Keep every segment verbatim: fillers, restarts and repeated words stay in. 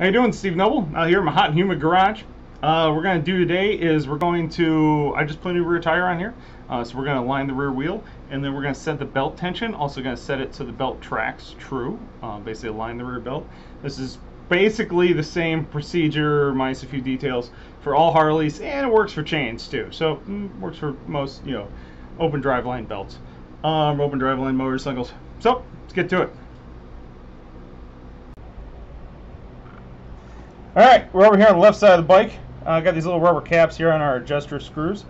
How you doing, Steve Noble? Out here in my hot and humid garage. Uh, what we're going to do today is we're going to, I just put a new rear tire on here, uh, so we're going to align the rear wheel, and then we're going to set the belt tension, also going to set it so the belt tracks true, uh, basically align the rear belt. This is basically the same procedure, minus a few details, for all Harleys, and it works for chains too, so mm, works for most, you know, open driveline belts, um, open driveline motorcycles. So, let's get to it. Alright, we're over here on the left side of the bike. Uh, got these little rubber caps here on our adjuster screws.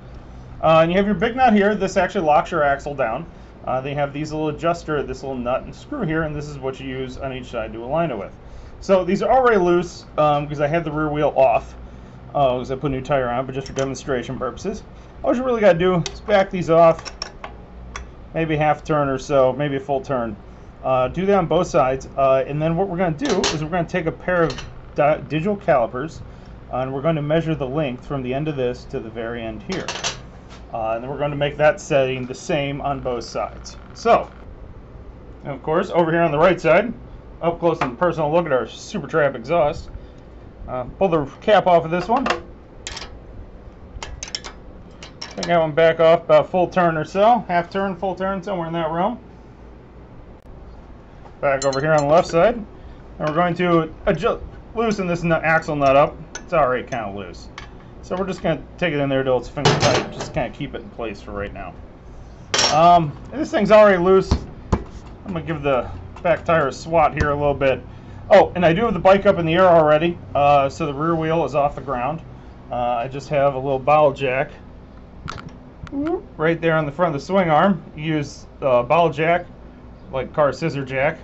Uh, and you have your big nut here. This actually locks your axle down. Uh, then you have these little adjuster, this little nut and screw here, and this is what you use on each side to align it with. So these are already loose um, because I had the rear wheel off uh, because I put a new tire on, but just for demonstration purposes. All you really got to do is back these off, maybe half turn or so, maybe a full turn. Uh, do that on both sides, uh, and then what we're going to do is we're going to take a pair of digital calipers, uh, and we're going to measure the length from the end of this to the very end here, uh, and then we're going to make that setting the same on both sides. So, and of course, over here on the right side, up close and personal look at our Super Trap exhaust. Uh, pull the cap off of this one, take that one back off about full turn or so, half turn, full turn, somewhere in that realm. Back over here on the left side, and we're going to adjust. Loosen this nut, axle nut up. It's already kind of loose, so we're just going to take it in there till it's finger tight. Just kind of keep it in place for right now. Um, and this thing's already loose. I'm going to give the back tire a swat here a little bit. Oh, and I do have the bike up in the air already, uh, so the rear wheel is off the ground. Uh, I just have a little bottle jack right there on the front of the swing arm. You use a uh, bottle jack, like car scissor jack,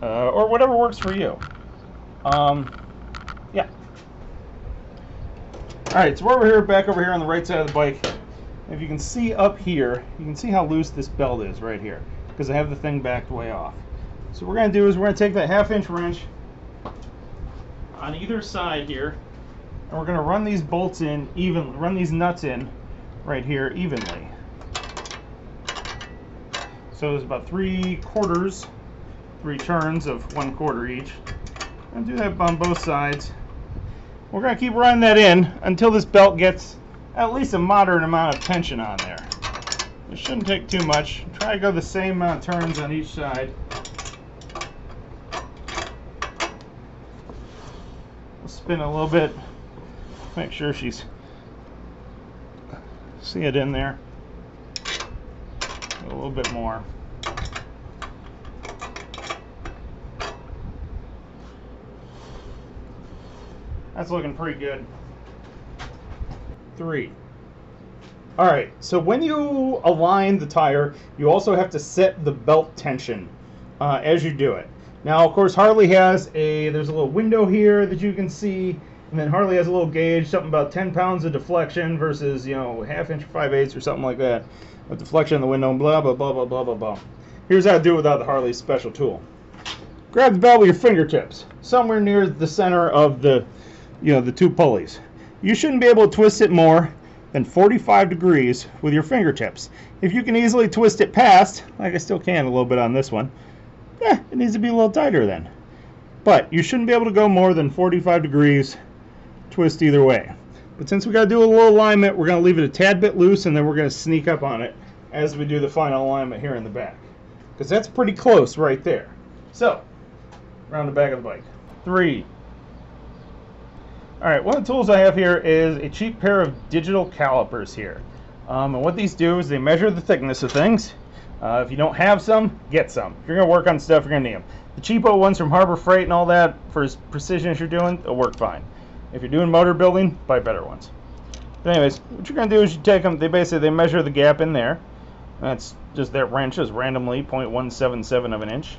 uh, or whatever works for you. Um, yeah. Alright, so we're over here, back over here on the right side of the bike. If you can see up here, you can see how loose this belt is right here, because I have the thing backed way off. So what we're going to do is we're going to take that half inch wrench on either side here, and we're going to run these bolts in evenly, run these nuts in right here evenly. So there's about three quarters, three turns of one quarter each. And do that on both sides. We're going to keep running that in until this belt gets at least a moderate amount of tension on there. It shouldn't take too much. Try to go the same amount of turns on each side. We'll spin a little bit. Make sure she's see it in there. A little bit more. That's looking pretty good. Three. All right, so when you align the tire, you also have to set the belt tension uh, as you do it. Now, of course, Harley has a, there's a little window here that you can see, and then Harley has a little gauge, something about ten pounds of deflection versus, you know, half inch or five eighths or something like that, with deflection in the window and blah, blah, blah, blah, blah, blah, blah. Here's how to do it without the Harley special tool. Grab the belt with your fingertips, somewhere near the center of the, you know, the two pulleys. You shouldn't be able to twist it more than forty-five degrees with your fingertips. If you can easily twist it past, like I still can a little bit on this one, eh, it needs to be a little tighter then. But you shouldn't be able to go more than forty-five degrees twist either way. But since we got to do a little alignment, we're going to leave it a tad bit loose, and then we're going to sneak up on it as we do the final alignment here in the back. Because that's pretty close right there. So, around the back of the bike. Three. Alright, one of the tools I have here is a cheap pair of digital calipers here. Um, and what these do is they measure the thickness of things. Uh, if you don't have some, get some. If you're going to work on stuff, you're going to need them. The cheapo ones from Harbor Freight and all that, for as precision as you're doing, they'll work fine. If you're doing motor building, buy better ones. But anyways, what you're going to do is you take them, they basically they measure the gap in there. That's just their wrench is randomly zero point one seven seven of an inch.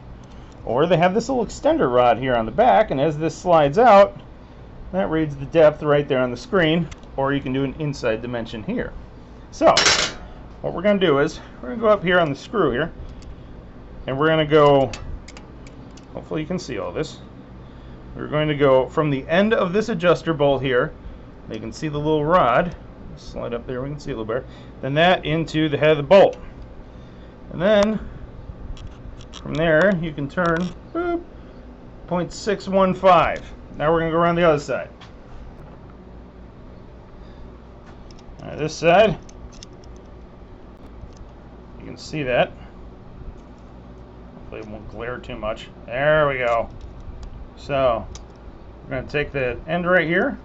Or they have this little extender rod here on the back, and as this slides out, that reads the depth right there on the screen, or you can do an inside dimension here. So, what we're going to do is, we're going to go up here on the screw here, and we're going to go, hopefully you can see all this, we're going to go from the end of this adjuster bolt here, you can see the little rod, slide up there, we can see a little better, then that into the head of the bolt. And then, from there, you can turn, boop, zero point six one five. now we're gonna go around the other side. All right, this side, you can see that. Hopefully it won't glare too much. There we go. So we're gonna take the end right here,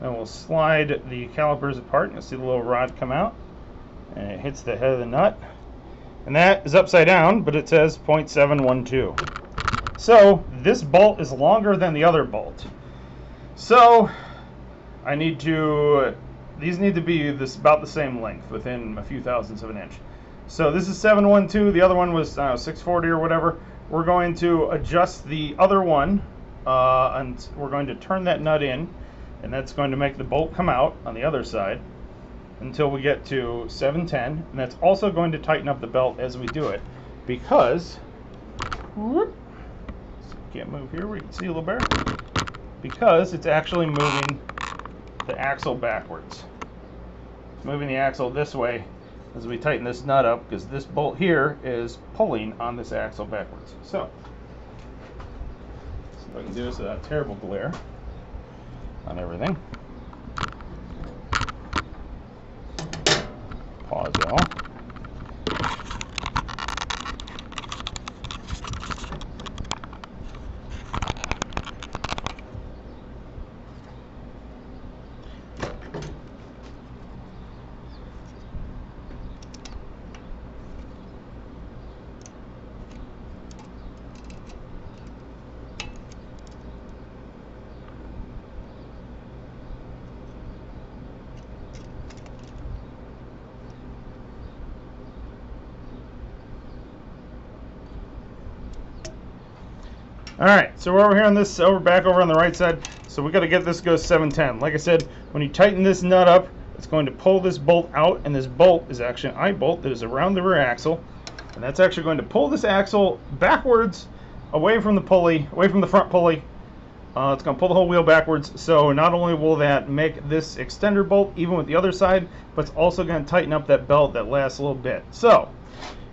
and we'll slide the calipers apart. You'll see the little rod come out, and it hits the head of the nut. And that is upside down, but it says point seven one two. So this bolt is longer than the other bolt. So I need to, these need to be this about the same length, within a few thousandths of an inch. So this is seven one two, the other one was I don't know, six forty or whatever. We're going to adjust the other one, uh, and we're going to turn that nut in, and that's going to make the bolt come out on the other side until we get to seven ten, and that's also going to tighten up the belt as we do it, because whoop, can't move here, we can see a little better, because it's actually moving the axle backwards. It's moving the axle this way as we tighten this nut up, because this bolt here is pulling on this axle backwards. So, see if I can do this without terrible glare on everything. Pause L. Alright, so we're over here on this, over back over on the right side, so we got to get this to go seven ten. Like I said, when you tighten this nut up, it's going to pull this bolt out, and this bolt is actually an eye bolt that is around the rear axle, and that's actually going to pull this axle backwards away from the pulley, away from the front pulley. Uh, it's going to pull the whole wheel backwards, so not only will that make this extender bolt even with the other side, but it's also going to tighten up that belt that lasts a little bit. So,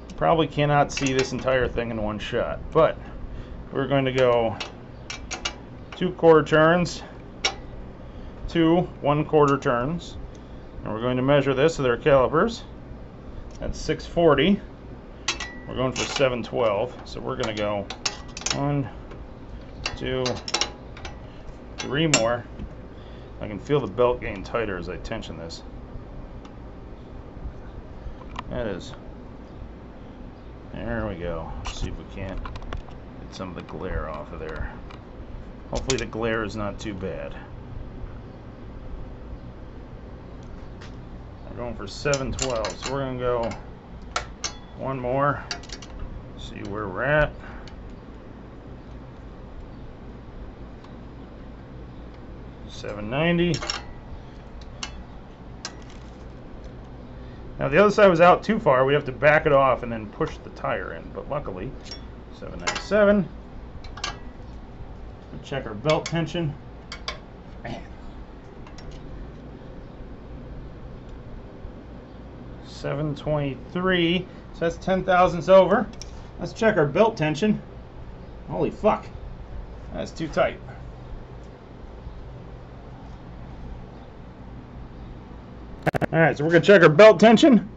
you probably cannot see this entire thing in one shot, but we're going to go two quarter turns, two one quarter turns, and we're going to measure this with our calipers. That's six forty. We're going for seven twelve, so we're going to go one, two, three more. I can feel the belt getting tighter as I tension this. That is. There we go. Let's see if we can't some of the glare off of there. Hopefully the glare is not too bad. We're going for seven twelve, so we're gonna go one more, see where we're at. seven ninety. Now the other side was out too far, we have to back it off and then push the tire in, but luckily seven ninety-seven. Check our belt tension. Man. seven twenty-three. So that's ten thousandths over. Let's check our belt tension. Holy fuck. That's too tight. Alright, so we're going to check our belt tension.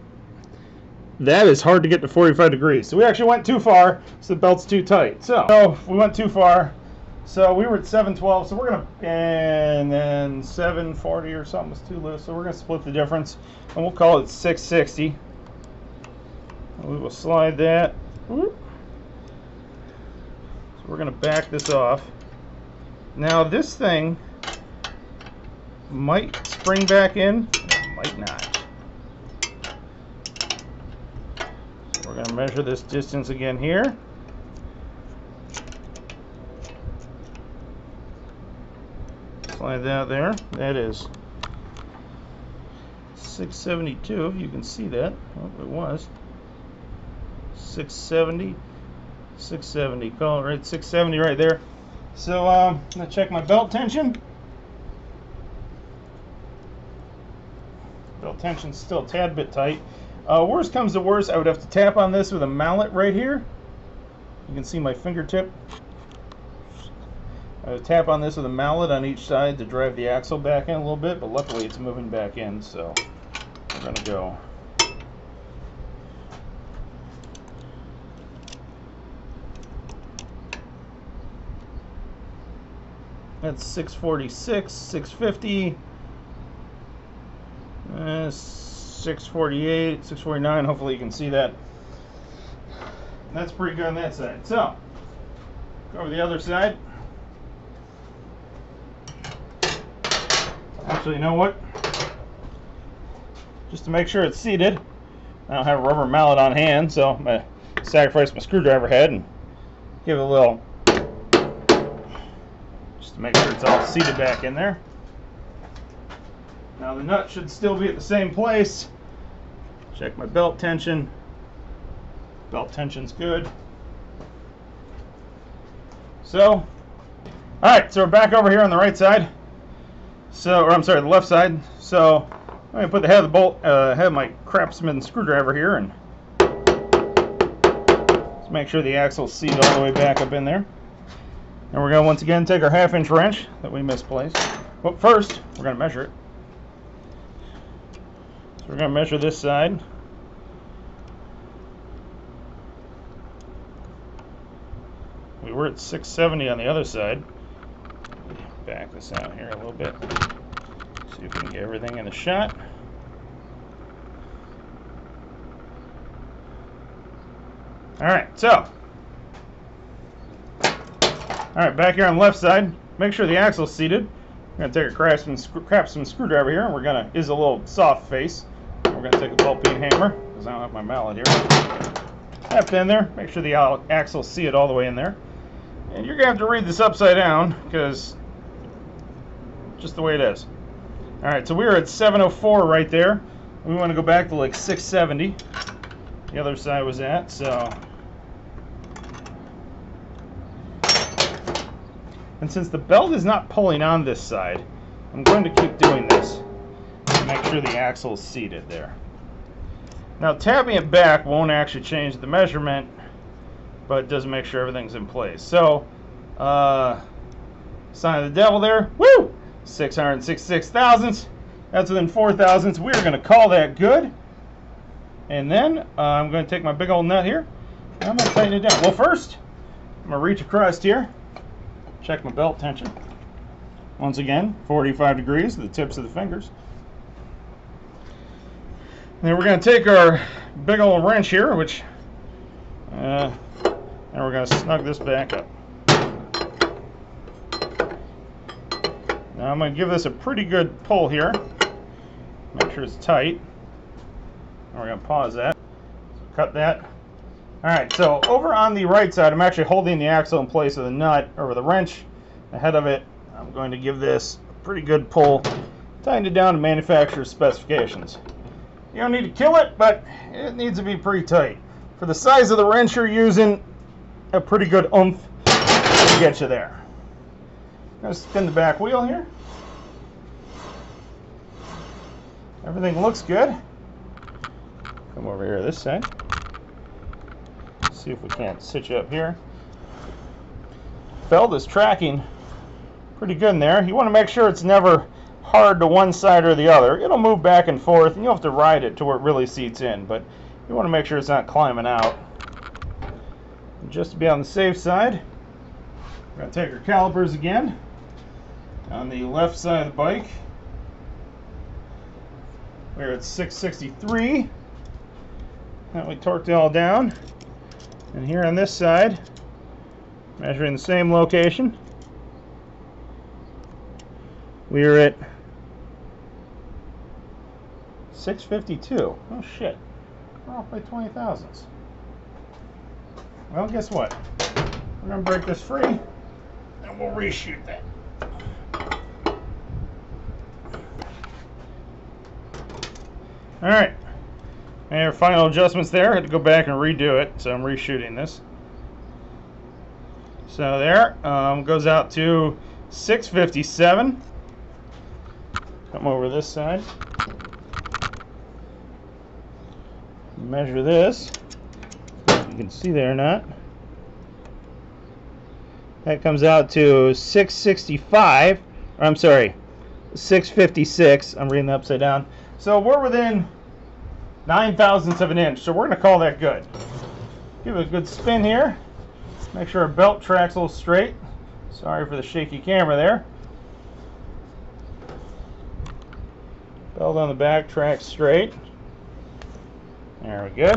That is hard to get to forty-five degrees. So we actually went too far, so the belt's too tight. So, so we went too far. So we were at seven twelve, so we're gonna, and then seven forty or something was too loose. So we're gonna split the difference, and we'll call it six sixty. And we will slide that. So we're gonna back this off. Now this thing might spring back in, might not. We're going to measure this distance again here. Slide that there. That is six seventy-two, if you can see that. Oh, it was. six seventy. six seventy. Call it right. six seventy right there. So um, I'm going to check my belt tension. Belt tension's still a tad bit tight. Uh, worst comes to worst, I would have to tap on this with a mallet right here. You can see my fingertip. I tap on this with a mallet on each side to drive the axle back in a little bit, but luckily it's moving back in, so we're going to go. That's six forty-six, six fifty, uh, six forty-eight, six forty-nine, hopefully you can see that. That's pretty good on that side. So, go over the other side. Actually, you know what? Just to make sure it's seated, I don't have a rubber mallet on hand, so I'm going to sacrifice my screwdriver head and give it a little, just to make sure it's all seated back in there. Now the nut should still be at the same place. Check my belt tension. Belt tension's good. So, alright, so we're back over here on the right side. So, or I'm sorry, the left side. So, I'm going to put the head of the bolt, uh, head of my Craftsman screwdriver here, and just make sure the axle's seated all the way back up in there. And we're going to once again take our half inch wrench that we misplaced. But first, we're going to measure it. So we're going to measure this side. We were at six seventy on the other side. Back this out here a little bit. See if we can get everything in a shot. Alright, so. Alright, back here on the left side, make sure the axle's seated. We're going to take a Craftsman, Craftsman screwdriver here, and we're going to, is a little soft face. We're going to take a ball peen hammer, because I don't have my mallet here. Tap in there, make sure the axle's seated all the way in there. And you're going to have to read this upside down, because just the way it is. Alright, so we were at seven oh four right there. We want to go back to like six seventy. The other side was at, so. And since the belt is not pulling on this side, I'm going to keep doing this to make sure the axle is seated there. Now tapping it back won't actually change the measurement, but it does make sure everything's in place. So, uh, sign of the devil there. Woo! six hundred sixty-six thousandths. That's within four thousandths. We're going to call that good. And then uh, I'm going to take my big old nut here, and I'm going to tighten it down. Well, first, I'm going to reach across here. Check my belt tension. Once again, forty-five degrees, the tips of the fingers. And then we're going to take our big old wrench here, which, uh, and we're going to snug this back up. Now I'm going to give this a pretty good pull here. Make sure it's tight. And we're going to pause that. So cut that. Alright, so over on the right side, I'm actually holding the axle in place of the nut, or the wrench, the head of it. I'm going to give this a pretty good pull, tighten it down to manufacturer's specifications. You don't need to kill it, but it needs to be pretty tight. For the size of the wrench you're using, a pretty good oomph to get you there. I'm going to spin the back wheel here. Everything looks good. Come over here this side. See if we can't sit you up here. Belt is tracking pretty good in there. You want to make sure it's never hard to one side or the other. It'll move back and forth, and you'll have to ride it to where it really seats in, but you want to make sure it's not climbing out. And just to be on the safe side, we're going to take our calipers again on the left side of the bike. We're at six sixty-three. Now we torqued it all down. And here on this side, measuring the same location, we are at six fifty-two. Oh shit, we're off by twenty thousandths. Well, guess what? We're going to break this free, and we'll reshoot that. Alright. And our final adjustments there, I had to go back and redo it, so I'm reshooting this. So there, um, goes out to six fifty-seven. Come over this side. Measure this. You can see there or not. That comes out to six sixty-five. Or I'm sorry, six fifty-six. I'm reading that upside down. So we're within nine thousandths of an inch. So we're going to call that good. Give it a good spin here. Make sure our belt tracks a little straight. Sorry for the shaky camera there. Belt on the back tracks straight. There we go.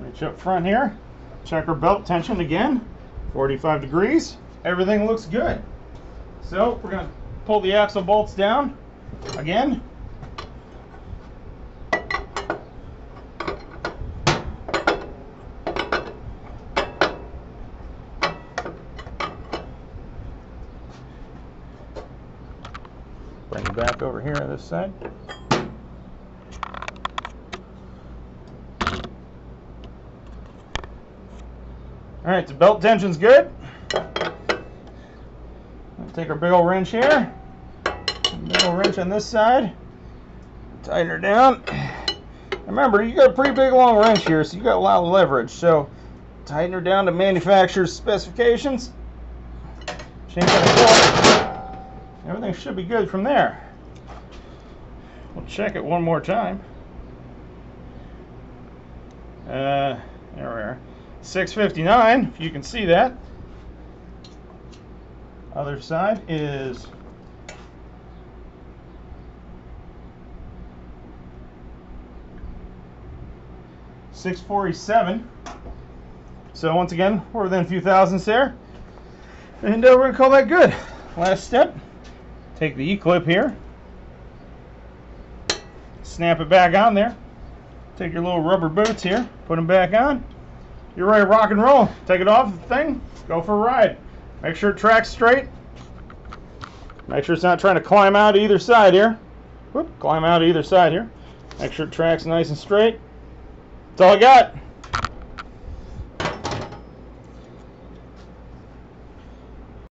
Reach up front here. Check our belt tension again. forty-five degrees. Everything looks good. So we're going to pull the axle bolts down again. Bring it back over here on this side. All right, the belt tension's good. Take our big old wrench here, big old wrench on this side, tighten her down. Remember, you got a pretty big long wrench here, so you got a lot of leverage. So tighten her down to manufacturer's specifications. Change that bolt. Everything should be good from there. We'll check it one more time. Uh, there we are. six fifty-nine. If you can see that. Other side is six forty-seven. So once again, we're within a few thousandths there. And uh, we're going to call that good. Last step, take the E-clip here, snap it back on there. Take your little rubber boots here, put them back on. You're ready to rock and roll. Take it off the thing, go for a ride. Make sure it tracks straight. Make sure it's not trying to climb out either side here. Whoop, climb out either side here. Make sure it tracks nice and straight. That's all I got.